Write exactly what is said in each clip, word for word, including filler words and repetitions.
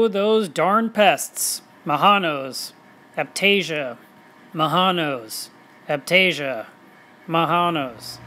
go those darn pests. Mahanos, Aiptasia, Mahanos, Aiptasia, Mahanos.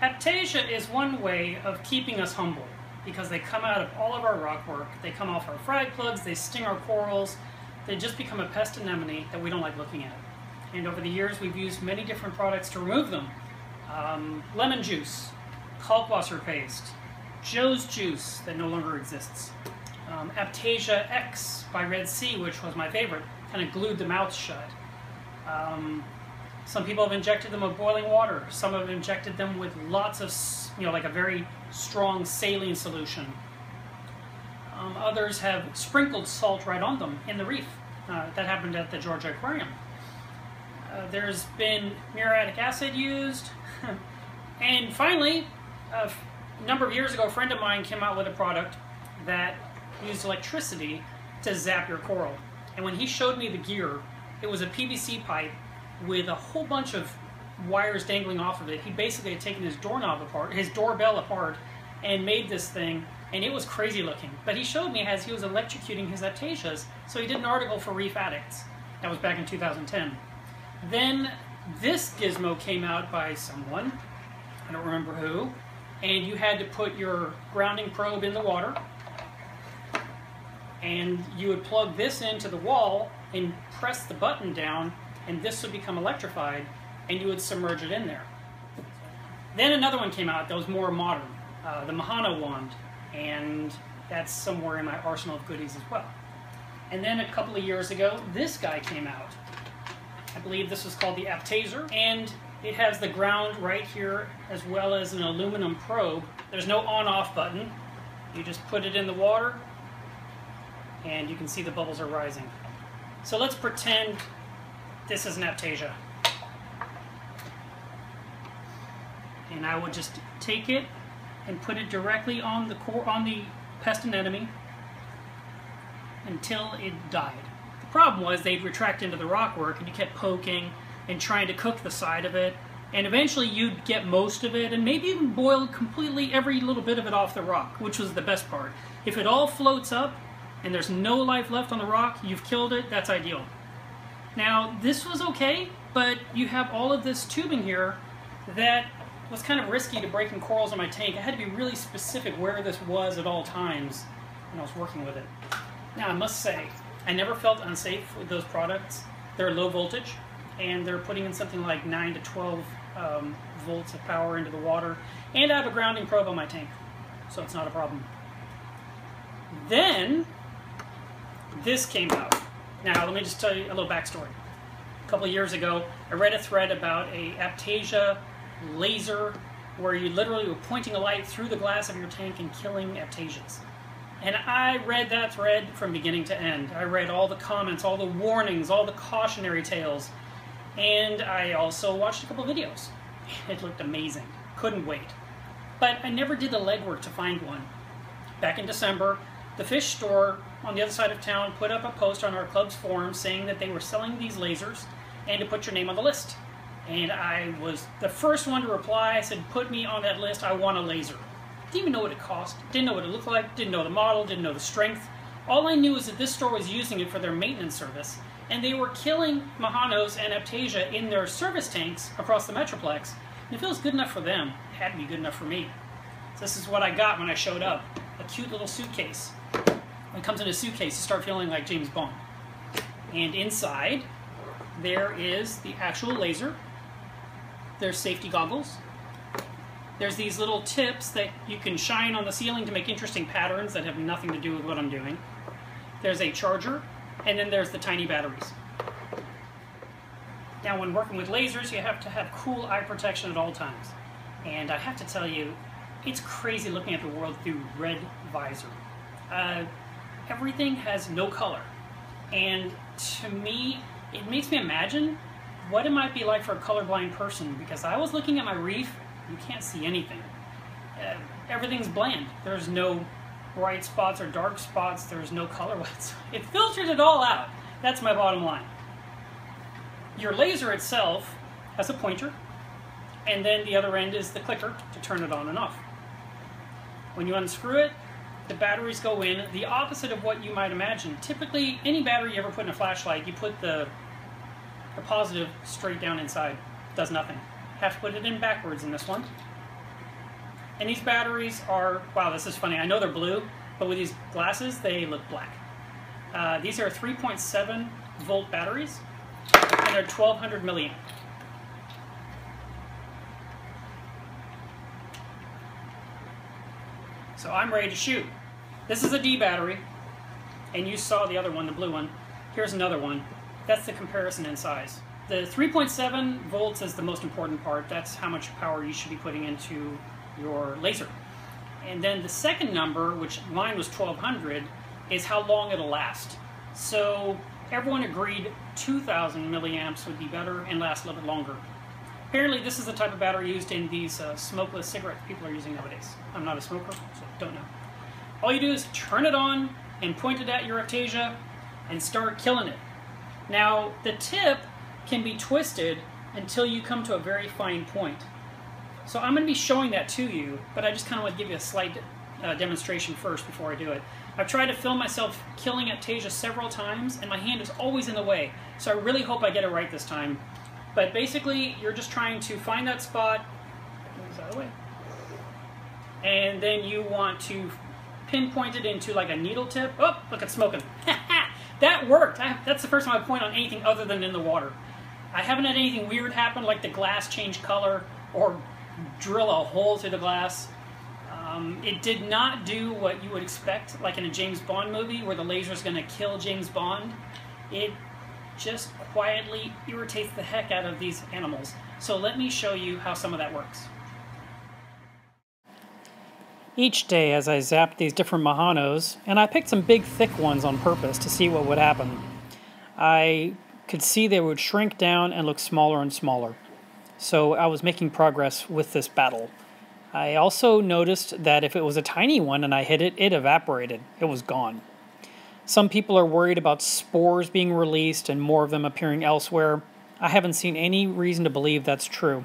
Aiptasia is one way of keeping us humble, because they come out of all of our rock work, they come off our frag plugs, they sting our corals, they just become a pest anemone that we don't like looking at. And over the years, we've used many different products to remove them. Um, lemon juice, Kalkwasser paste, Joe's juice that no longer exists, um, Aiptasia X by Red Sea, which was my favorite, kind of glued the mouth shut. Um, some people have injected them with boiling water. Some have injected them with lots of, you know, like a very strong saline solution. Um, others have sprinkled salt right on them in the reef. Uh, that happened at the Georgia Aquarium. Uh, there's been muriatic acid used. And finally, a number of years ago, a friend of mine came out with a product that used electricity to zap your coral. And when he showed me the gear, it was a P V C pipe with a whole bunch of wires dangling off of it. He basically had taken his doorknob apart, his doorbell apart, and made this thing, and it was crazy looking. But he showed me as he was electrocuting his Aiptasias, so he did an article for Reef Addicts. That was back in two thousand ten. Then this gizmo came out by someone, I don't remember who, and you had to put your grounding probe in the water, and you would plug this into the wall and press the button down, and this would become electrified, and you would submerge it in there. Then another one came out that was more modern, uh, the Mahana wand, and that's somewhere in my arsenal of goodies as well. And then a couple of years ago, this guy came out. I believe this was called the Aiptaser, and it has the ground right here as well as an aluminum probe. There's no on-off button. You just put it in the water, and you can see the bubbles are rising. So let's pretend this is an Aiptasia. And I will just take it and put it directly on the core, on the pest anemone until it died. The problem was they'd retract into the rockwork, and you kept poking and trying to cook the side of it, and eventually you'd get most of it, and maybe even boil completely every little bit of it off the rock, which was the best part. If it all floats up and there's no life left on the rock, you've killed it, that's ideal. Now, this was okay, but you have all of this tubing here that was kind of risky to breaking corals in my tank. I had to be really specific where this was at all times when I was working with it. Now, I must say, I never felt unsafe with those products. They're low voltage, and they're putting in something like nine to twelve um, volts of power into the water, and I have a grounding probe on my tank, so it's not a problem. Then, this came out. Now, let me just tell you a little backstory. A couple of years ago, I read a thread about a Aiptasia laser where you literally were pointing a light through the glass of your tank and killing Aiptasias. And I read that thread from beginning to end. I read all the comments, all the warnings, all the cautionary tales. And I also watched a couple videos. It looked amazing. Couldn't wait. But I never did the legwork to find one. Back in December, the fish store on the other side of town put up a post on our club's forum saying that they were selling these lasers and to put your name on the list. And I was the first one to reply. I said, put me on that list. I want a laser. Didn't even know what it cost. Didn't know what it looked like. Didn't know the model. Didn't know the strength. All I knew was that this store was using it for their maintenance service. And they were killing Mahanos and Aiptasia in their service tanks across the Metroplex. And if it was good enough for them, it had to be good enough for me. So this is what I got when I showed up. A cute little suitcase. When it comes in a suitcase, you start feeling like James Bond. And inside, there is the actual laser. There's safety goggles. There's these little tips that you can shine on the ceiling to make interesting patterns that have nothing to do with what I'm doing. There's a charger, and then there's the tiny batteries. Now, when working with lasers, you have to have cool eye protection at all times. And I have to tell you, it's crazy looking at the world through red visor. Uh, everything has no color. And to me, it makes me imagine what it might be like for a colorblind person, because I was looking at my reef, you can't see anything. Uh, everything's bland. There's no bright spots or dark spots. There's no color whatsoever. It filters it all out. That's my bottom line. Your laser itself has a pointer, and then the other end is the clicker to turn it on and off. When you unscrew it, the batteries go in, the opposite of what you might imagine. Typically, any battery you ever put in a flashlight, you put the, the positive straight down inside. Does nothing. Have to put it in backwards in this one. And these batteries are, wow, this is funny. I know they're blue, but with these glasses, they look black. Uh, these are three point seven volt batteries, and they're twelve hundred milliamp. So I'm ready to shoot. This is a D battery, and you saw the other one, the blue one. Here's another one. That's the comparison in size. The three point seven volts is the most important part. That's how much power you should be putting into your laser. And then the second number, which mine was twelve hundred, is how long it'll last. So everyone agreed two thousand milliamps would be better and last a little bit longer. Apparently this is the type of battery used in these uh, smokeless cigarettes people are using nowadays. I'm not a smoker, so don't know. All you do is turn it on and point it at your Aiptasia and start killing it. Now the tip can be twisted until you come to a very fine point. So I'm going to be showing that to you, but I just kind of want to give you a slight uh, demonstration first before I do it. I've tried to film myself killing Aiptasia several times, and my hand is always in the way, so I really hope I get it right this time. But basically, you're just trying to find that spot, moves out of the way, and then you want to pinpoint it into like a needle tip. Oh, look, it's smoking. That worked. I, that's the first time I point on anything other than in the water. I haven't had anything weird happen, like the glass change color or drill a hole through the glass. Um, it did not do what you would expect, like in a James Bond movie where the laser is going to kill James Bond. It just quietly irritates the heck out of these animals. So let me show you how some of that works. Each day as I zapped these different Mahanos, and I picked some big thick ones on purpose to see what would happen, I could see they would shrink down and look smaller and smaller. So I was making progress with this battle. I also noticed that if it was a tiny one and I hit it, it evaporated. It was gone. Some people are worried about spores being released and more of them appearing elsewhere. I haven't seen any reason to believe that's true.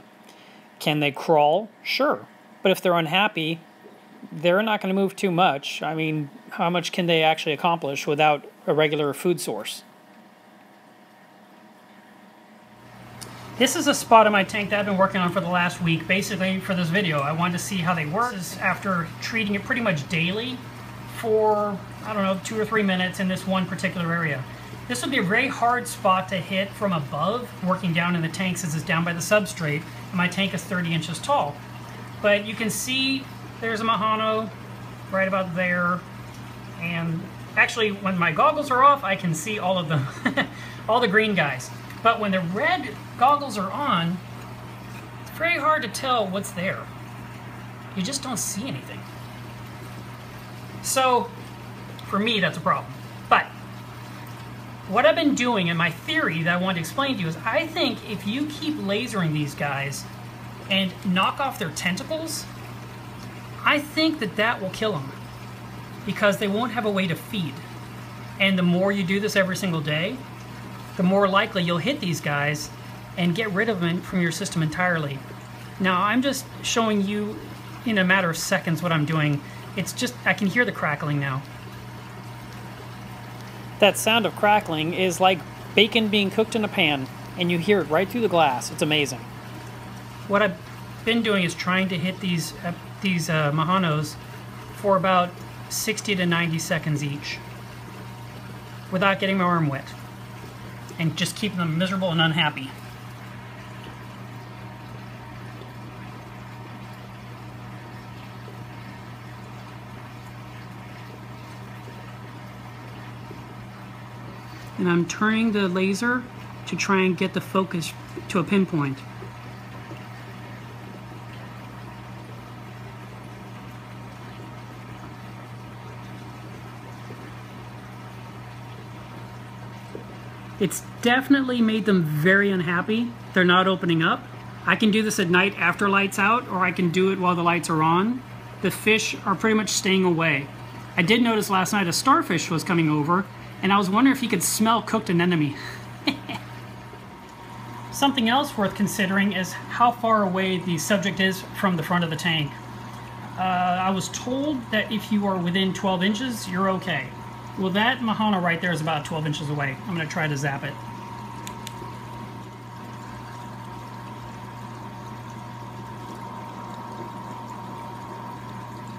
Can they crawl? Sure. But if they're unhappy, they're not going to move too much. I mean, how much can they actually accomplish without a regular food source? This is a spot in my tank that I've been working on for the last week, basically for this video. I wanted to see how they work. This is after treating it pretty much daily for, I don't know, two or three minutes in this one particular area. This would be a very hard spot to hit from above, working down in the tank since it's down by the substrate. My tank is thirty inches tall. But you can see there's a Mahano right about there, and actually when my goggles are off I can see all of them, all the green guys. But when the red goggles are on, it's very hard to tell what's there. You just don't see anything. So for me that's a problem. But what I've been doing, and my theory that I want to explain to you, is I think if you keep lasering these guys and knock off their tentacles, I think that that will kill them because they won't have a way to feed. And the more you do this every single day, the more likely you'll hit these guys and get rid of them from your system entirely. Now I'm just showing you in a matter of seconds what I'm doing. It's just, I can hear the crackling now. That sound of crackling is like bacon being cooked in a pan, and you hear it right through the glass. It's amazing. What I've been doing is trying to hit these uh, these uh, Mahanos for about sixty to ninety seconds each without getting my arm wet, and just keeping them miserable and unhappy. And I'm turning the laser to try and get the focus to a pinpoint. It's definitely made them very unhappy. They're not opening up. I can do this at night after lights out, or I can do it while the lights are on. The fish are pretty much staying away. I did notice last night a starfish was coming over, and I was wondering if he could smell cooked anemone. Something else worth considering is how far away the subject is from the front of the tank. Uh, I was told that if you are within twelve inches, you're okay. Well, that Mahana right there is about twelve inches away. I'm going to try to zap it.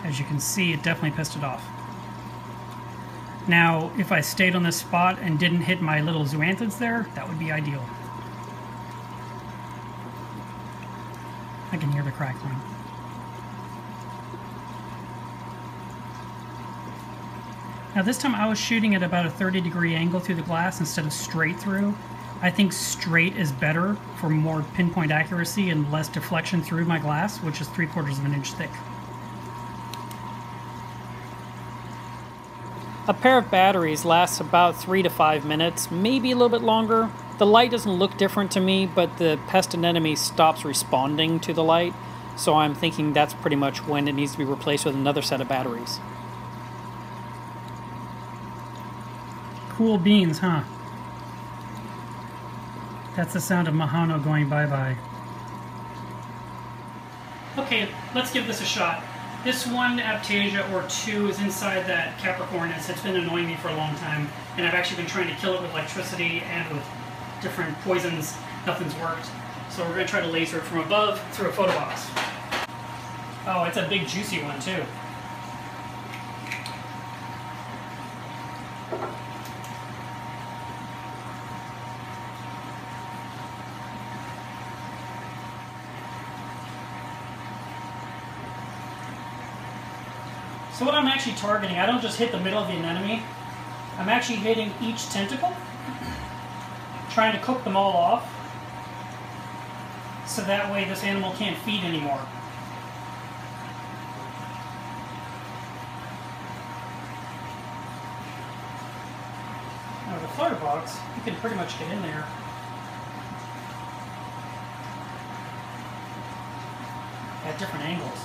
As you can see, it definitely pissed it off. Now, if I stayed on this spot and didn't hit my little zoanthids there, that would be ideal. I can hear the crackling. Now this time I was shooting at about a thirty degree angle through the glass instead of straight through. I think straight is better for more pinpoint accuracy and less deflection through my glass, which is three quarters of an inch thick. A pair of batteries lasts about three to five minutes, maybe a little bit longer. The light doesn't look different to me, but the pest anemone stops responding to the light, so I'm thinking that's pretty much when it needs to be replaced with another set of batteries. Cool beans, huh? That's the sound of Mahana going bye-bye. Okay, let's give this a shot. This one Aiptasia or two is inside that Capricornus. It's been annoying me for a long time, and I've actually been trying to kill it with electricity and with different poisons. Nothing's worked. So we're going to try to laser it from above through a photo box. Oh, it's a big juicy one too. So what I'm actually targeting, I don't just hit the middle of the anemone, I'm actually hitting each tentacle, trying to cook them all off, so that way this animal can't feed anymore. Now with a flutter box, you can pretty much get in there. At different angles.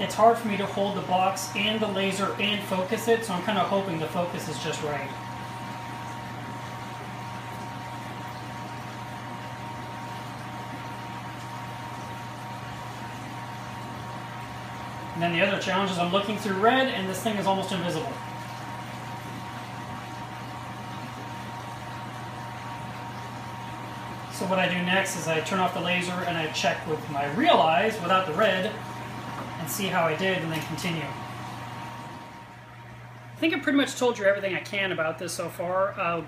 It's hard for me to hold the box and the laser and focus it, so I'm kind of hoping the focus is just right. And then the other challenge is I'm looking through red and this thing is almost invisible. So what I do next is I turn off the laser and I check with my real eyes without the red, and see how I did, and then continue. I think I pretty much told you everything I can about this so far. Uh,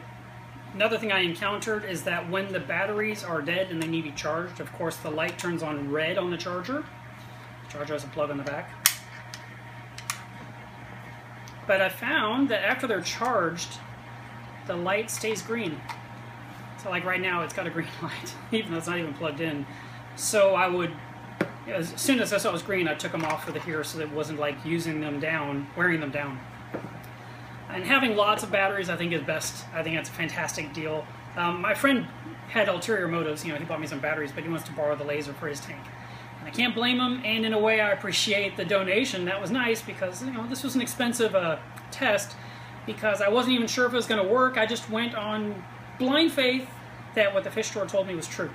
another thing I encountered is that when the batteries are dead and they need to be charged, of course the light turns on red on the charger. The charger has a plug on the back. But I found that after they're charged, the light stays green. So like right now it's got a green light, even though it's not even plugged in. So I would As soon as I saw it was green, I took them off for the here so that it wasn't like using them down, wearing them down. And having lots of batteries, I think, is best. I think that's a fantastic deal. Um, my friend had ulterior motives. You know, he bought me some batteries, but he wants to borrow the laser for his tank. And I can't blame him, and in a way, I appreciate the donation. That was nice because, you know, this was an expensive uh, test because I wasn't even sure if it was going to work. I just went on blind faith that what the fish store told me was true.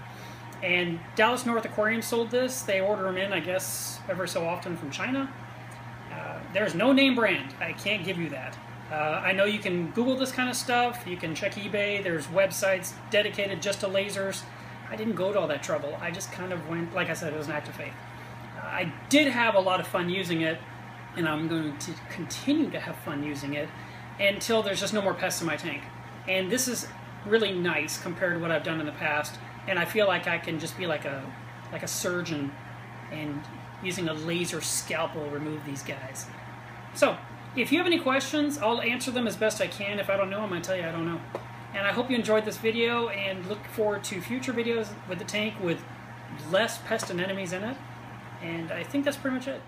And Dallas North Aquarium sold this. They order them in, I guess, ever so often from China. Uh, there's no name brand. I can't give you that. Uh, I know you can Google this kind of stuff. You can check eBay. There's websites dedicated just to lasers. I didn't go to all that trouble. I just kind of went, like I said, it was an act of faith. Uh, I did have a lot of fun using it, and I'm going to continue to have fun using it until there's just no more pests in my tank. And this is really nice compared to what I've done in the past. And I feel like I can just be like a like a surgeon and using a laser scalpel remove these guys. So, if you have any questions, I'll answer them as best I can. If I don't know, I'm going to tell you I don't know. And I hope you enjoyed this video and look forward to future videos with the tank with less pest anemones in it. And I think that's pretty much it.